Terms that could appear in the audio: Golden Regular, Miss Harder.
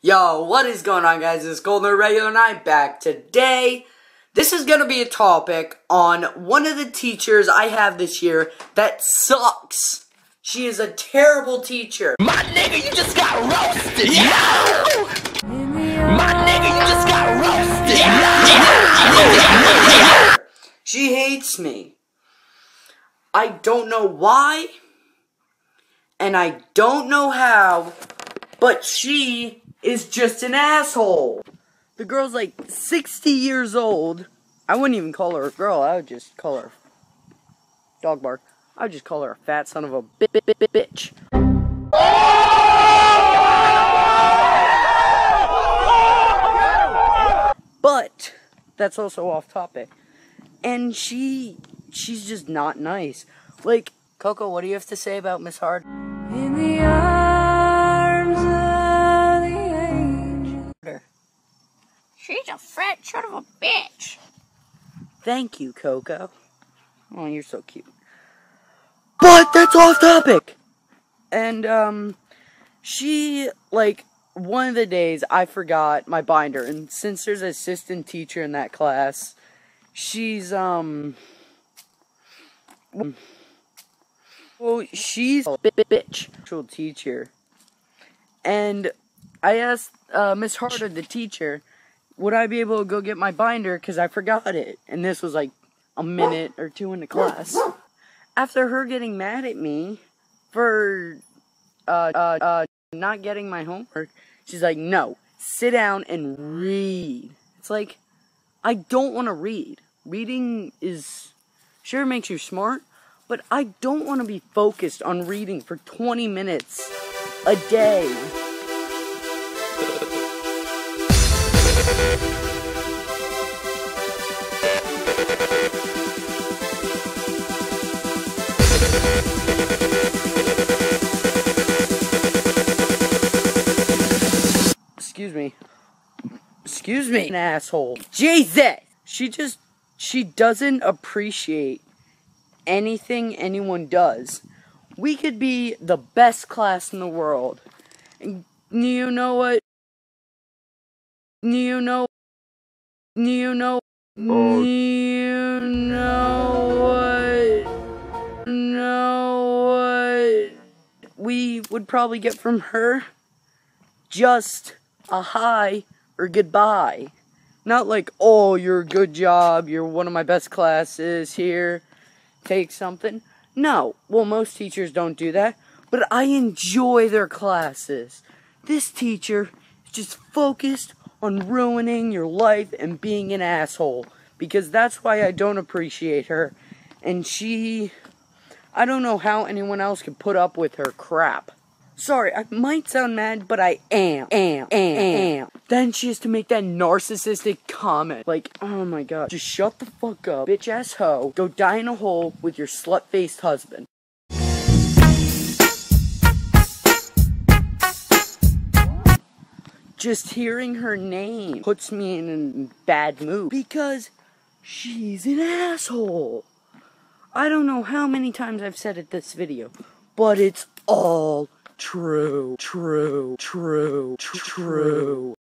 Yo, what is going on, guys? It's Golden Regular and I'm back today. This is going to be a topic on one of the teachers I have this year that sucks. She is a terrible teacher. My nigga, you just got roasted. Yeah. My nigga, you just got roasted. Yeah. She hates me. I don't know why, and I don't know how, but she is just an asshole. The girl's like 60 years old. I wouldn't even call her a girl. I would just call her dog bark. I would just call her a fat son of a bitch. But that's also off topic. And she's just not nice. Like, Coco, what do you have to say about Miss Harder? In the she's a fat son of a bitch. Thank you, Coco. Oh, you're so cute. But that's off topic. And, she, like, one of the days I forgot my binder. And since there's an assistant teacher in that class, she's, well, she's a bitch. Actual teacher. And I asked Miss Harder, the teacher, would I be able to go get my binder because I forgot it? And this was like a minute or two into class. After her getting mad at me for not getting my homework, she's like, no, sit down and read. It's like, I don't want to read. Reading is, sure, makes you smart, but I don't want to be focused on reading for 20 minutes a day. Excuse me, an asshole. Jesus! She doesn't appreciate anything anyone does. We could be the best class in the world. And you know what? You know what we would probably get from her? Just a hi or goodbye. Not like, oh, you're a good job, you're one of my best classes, here, take something. No, well, most teachers don't do that, but I enjoy their classes. This teacher is just focused on ruining your life and being an asshole, because that's why I don't appreciate her. And I don't know how anyone else can put up with her crap. Sorry, I might sound mad, but I am. Then she has to make that narcissistic comment, like, oh my god, just shut the fuck up, bitch ass hoe, go die in a hole with your slut-faced husband. Just hearing her name puts me in a bad mood because she's an asshole. I don't know how many times I've said it this video, but it's all true.